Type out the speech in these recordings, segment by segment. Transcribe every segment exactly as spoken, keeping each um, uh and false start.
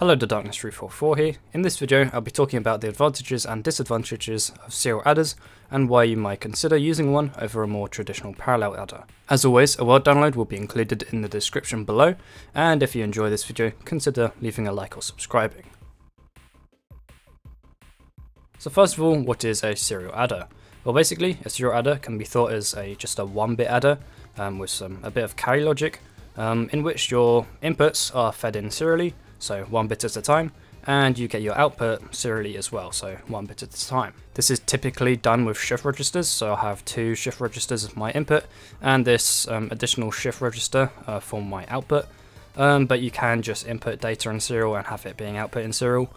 Hello to Darkness three four four here. In this video I'll be talking about the advantages and disadvantages of serial adders and why you might consider using one over a more traditional parallel adder. As always, a Word download will be included in the description below, and if you enjoy this video consider leaving a like or subscribing. So first of all, what is a serial adder? Well, basically a serial adder can be thought as a just a one-bit adder um, with some a bit of carry logic um, in which your inputs are fed in serially, so one bit at a time, and you get your output serially as well, so one bit at a time. This is typically done with shift registers, so I'll have two shift registers as my input and this um, additional shift register uh, for my output, um, but you can just input data in serial and have it being output in serial.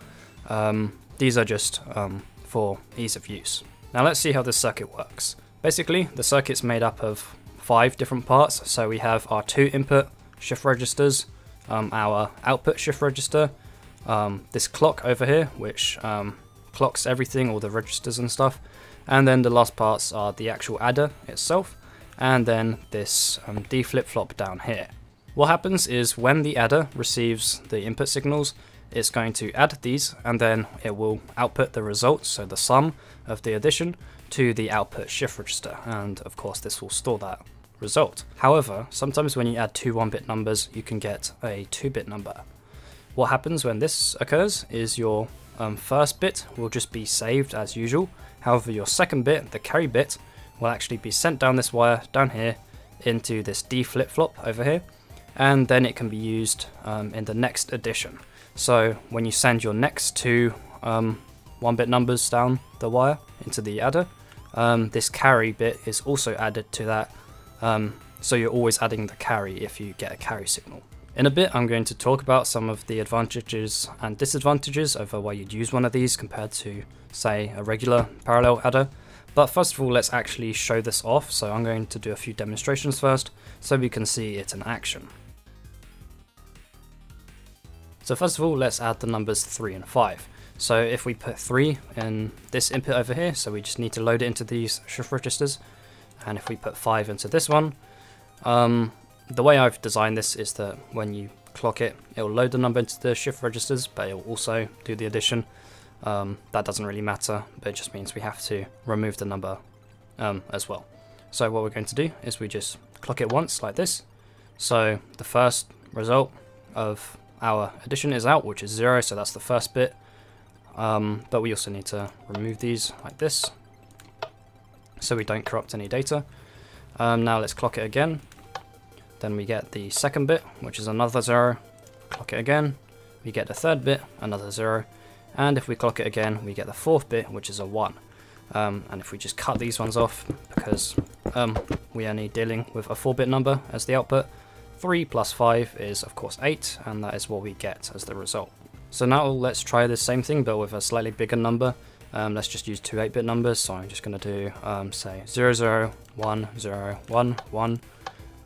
Um, these are just um, for ease of use. Now let's see how this circuit works. Basically the circuit's made up of five different parts, so we have our two input shift registers, Um, our output shift register, um, this clock over here which um, clocks everything, all the registers and stuff, and then the last parts are the actual adder itself, and then this um, D flip-flop down here. What happens is when the adder receives the input signals, it's going to add these and then it will output the results, so the sum of the addition, to the output shift register, and of course this will store that result. However, sometimes when you add two one-bit numbers you can get a two-bit number. What happens when this occurs is your um, first bit will just be saved as usual, however your second bit, the carry bit, will actually be sent down this wire down here into this D flip-flop over here, and then it can be used um, in the next addition. So when you send your next two um, one-bit numbers down the wire into the adder, um, this carry bit is also added to that. Um, so you're always adding the carry if you get a carry signal. In a bit I'm going to talk about some of the advantages and disadvantages over why you'd use one of these compared to, say, a regular parallel adder, but first of all let's actually show this off, so I'm going to do a few demonstrations first so we can see it in action. So first of all let's add the numbers three and five. So if we put three in this input over here, so we just need to load it into these shift registers, and if we put five into this one, um, the way I've designed this is that when you clock it, it'll load the number into the shift registers, but it'll also do the addition. Um, that doesn't really matter, but it just means we have to remove the number um, as well. So what we're going to do is we just clock it once like this. So the first result of our addition is out, which is zero, so that's the first bit. Um, but we also need to remove these like this, so we don't corrupt any data. Um, now let's clock it again. Then we get the second bit, which is another zero. Clock it again. We get the third bit, another zero. And if we clock it again, we get the fourth bit, which is a one. Um, and if we just cut these ones off, because um, we are only dealing with a four-bit number as the output, three plus five is of course eight, and that is what we get as the result. So now let's try the same thing, but with a slightly bigger number. Um, let's just use two eight-bit numbers, so I'm just going to do, um, say, zero, zero, one, zero, one, one,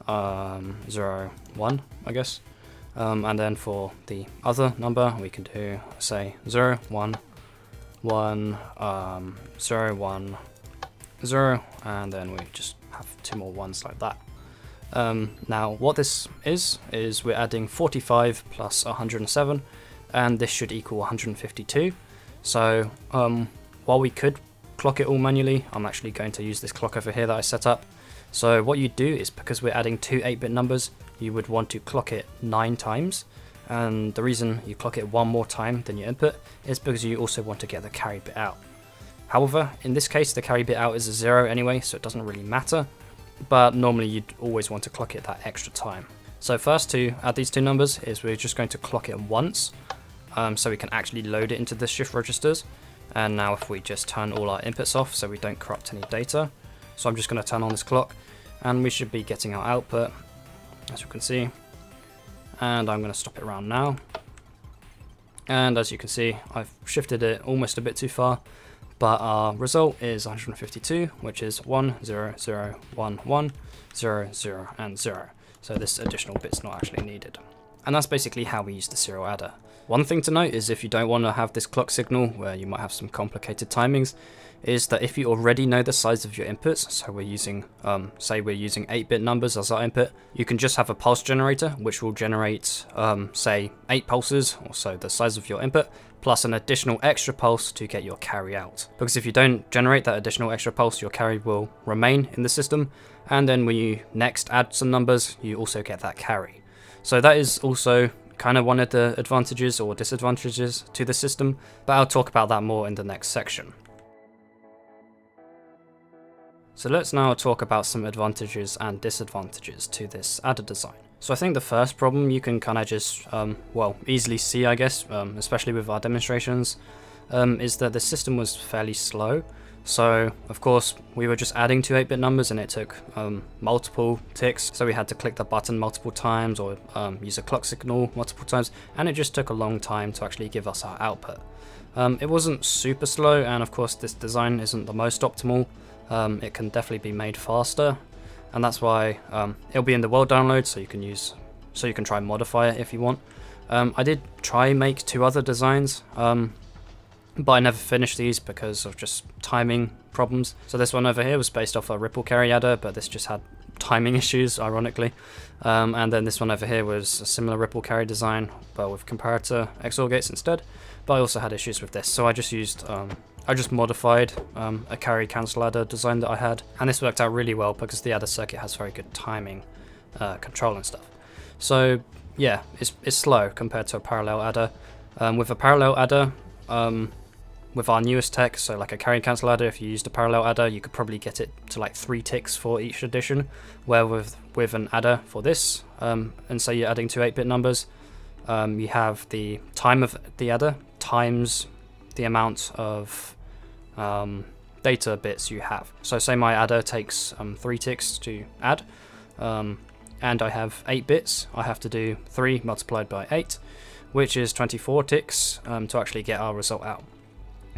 um, zero, one, I guess. Um, and then for the other number, we can do, say, zero, one, one, um, zero, one, zero, and then we just have two more ones like that. Um, now, what this is, is we're adding forty-five plus one hundred seven, and this should equal one hundred fifty-two. So um, while we could clock it all manually, I'm actually going to use this clock over here that I set up. So what you do is, because we're adding two eight-bit numbers, you would want to clock it nine times. And the reason you clock it one more time than your input is because you also want to get the carry bit out. However, in this case, the carry bit out is a zero anyway, so it doesn't really matter. But normally you'd always want to clock it that extra time. So first, to add these two numbers, is we're just going to clock it once. Um, so we can actually load it into the shift registers, and now if we just turn all our inputs off so we don't corrupt any data, so I'm just going to turn on this clock and we should be getting our output, as you can see, and I'm going to stop it around now, and as you can see I've shifted it almost a bit too far, but our result is one hundred fifty-two, which is one, zero, zero, one, one, zero, zero and zero, so this additional bit's not actually needed. And that's basically how we use the serial adder. One thing to note is if you don't want to have this clock signal where you might have some complicated timings, is that if you already know the size of your inputs, so we're using, um, say we're using eight bit numbers as our input, you can just have a pulse generator which will generate, um, say, eight pulses, or so the size of your input, plus an additional extra pulse to get your carry out. Because if you don't generate that additional extra pulse, your carry will remain in the system, and then when you next add some numbers, you also get that carry. So that is also kind of one of the advantages or disadvantages to the system, but I'll talk about that more in the next section. So let's now talk about some advantages and disadvantages to this adder design. So I think the first problem you can kind of just, um, well, easily see, I guess, um, especially with our demonstrations, um, is that the system was fairly slow. So of course we were just adding two eight bit numbers and it took um, multiple ticks. So we had to click the button multiple times or um, use a clock signal multiple times, and it just took a long time to actually give us our output. Um, it wasn't super slow, and of course this design isn't the most optimal. Um, it can definitely be made faster, and that's why um, it'll be in the world download, so you can use, so you can try and modify it if you want. Um, I did try make two other designs, um, but I never finished these because of just timing problems. So this one over here was based off a ripple carry adder, but this just had timing issues, ironically. Um, and then this one over here was a similar ripple carry design, but with comparator X O R gates instead. But I also had issues with this, so I just used. Um, I just modified um, a carry cancel adder design that I had, and this worked out really well because the adder circuit has very good timing uh, control and stuff. So yeah, it's, it's slow compared to a parallel adder. Um, with a parallel adder, um, with our newest tech, so like a carry cancel adder, if you used a parallel adder, you could probably get it to like three ticks for each addition, where with, with an adder for this, um, and say you're adding two eight bit numbers, um, you have the time of the adder times the amount of Um, data bits you have. So say my adder takes um, three ticks to add, um, and I have eight bits. I have to do three multiplied by eight, which is twenty-four ticks um, to actually get our result out,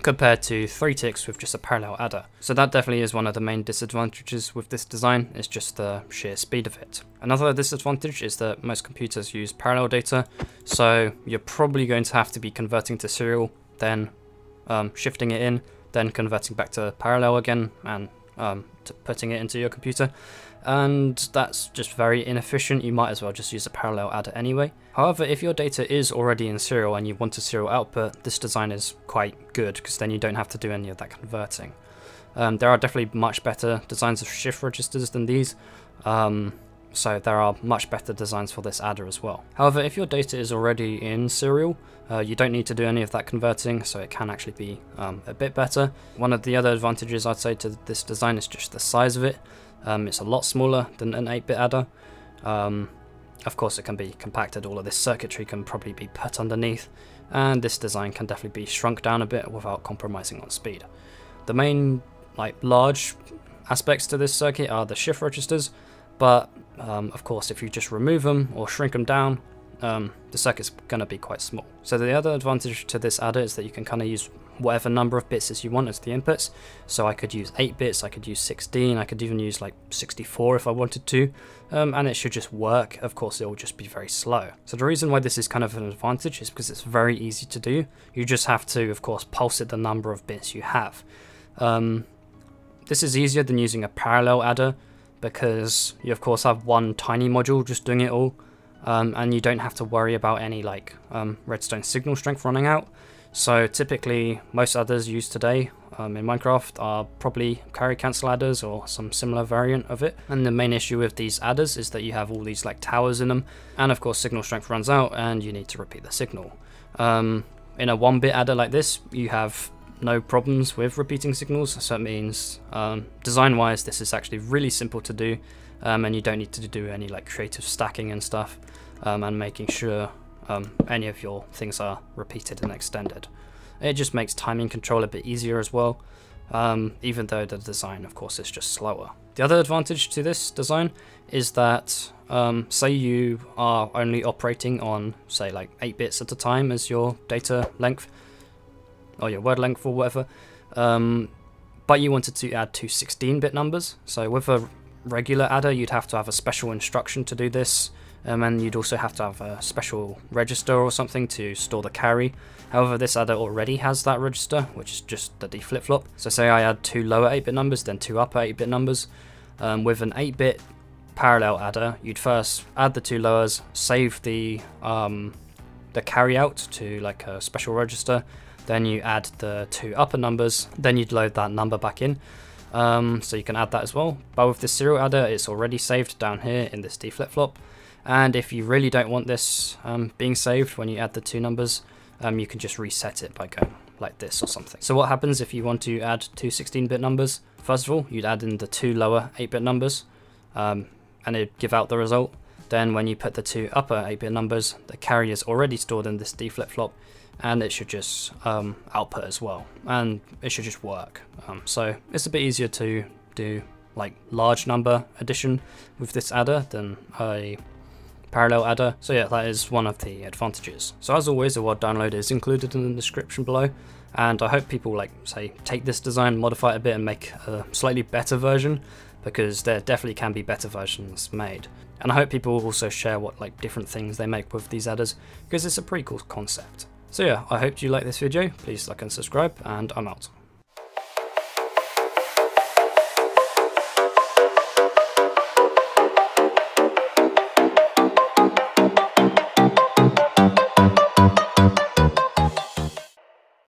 compared to three ticks with just a parallel adder. So that definitely is one of the main disadvantages with this design, is just the sheer speed of it. Another disadvantage is that most computers use parallel data, so you're probably going to have to be converting to serial, then um, shifting it in, then converting back to parallel again and um, to putting it into your computer, and that's just very inefficient. You might as well just use a parallel adder anyway. However, if your data is already in serial and you want a serial output, this design is quite good because then you don't have to do any of that converting. Um, there are definitely much better designs of shift registers than these, um, so there are much better designs for this adder as well. However, if your data is already in serial, uh, you don't need to do any of that converting, so it can actually be um, a bit better. One of the other advantages I'd say to this design is just the size of it. Um, it's a lot smaller than an eight bit adder. Um, of course it can be compacted, all of this circuitry can probably be put underneath, and this design can definitely be shrunk down a bit without compromising on speed. The main like large aspects to this circuit are the shift registers, but um, of course if you just remove them or shrink them down, um, the circuit's going to be quite small. So the other advantage to this adder is that you can kind of use whatever number of bits as you want as the inputs. So I could use eight bits, I could use sixteen, I could even use like sixty-four if I wanted to, um, and it should just work. Of course it will just be very slow. So the reason why this is kind of an advantage is because it's very easy to do. You just have to of course pulse it the number of bits you have. Um, this is easier than using a parallel adder, because you of course have one tiny module just doing it all, um, and you don't have to worry about any like um, redstone signal strength running out. So typically most adders used today um, in Minecraft are probably carry cancel adders or some similar variant of it, and the main issue with these adders is that you have all these like towers in them, and of course signal strength runs out and you need to repeat the signal. Um, in a one bit adder like this you have no problems with repeating signals, so it means um, design wise this is actually really simple to do, um, and you don't need to do any like creative stacking and stuff, um, and making sure um, any of your things are repeated and extended. It just makes timing control a bit easier as well, um, even though the design of course is just slower. The other advantage to this design is that um, say you are only operating on say like eight bits at a time as your data length, or your word length or whatever, um, but you wanted to add two sixteen bit numbers. So with a regular adder, you'd have to have a special instruction to do this, um, and you'd also have to have a special register or something to store the carry. However, this adder already has that register, which is just the D flip-flop. So say I add two lower eight-bit numbers, then two upper eight-bit numbers. Um, with an eight-bit parallel adder, you'd first add the two lowers, save the um, the carry out to like a special register, then you add the two upper numbers, then you'd load that number back in. Um, so you can add that as well, but with the serial adder it's already saved down here in this D flip-flop, and if you really don't want this um, being saved when you add the two numbers, um, you can just reset it by going like this or something. So what happens if you want to add two sixteen-bit numbers? First of all, you'd add in the two lower eight-bit numbers um, and it'd give out the result. Then when you put the two upper eight-bit numbers, the carry is already stored in this D flip-flop, and it should just um, output as well, and it should just work. Um, so it's a bit easier to do like large number addition with this adder than a parallel adder. So yeah, that is one of the advantages. So as always, a W A D download is included in the description below, and I hope people like say take this design, modify it a bit, and make a slightly better version, because there definitely can be better versions made. And I hope people also share what like different things they make with these adders, because it's a pretty cool concept. So yeah, I hope you like this video. Please like and subscribe, and I'm out.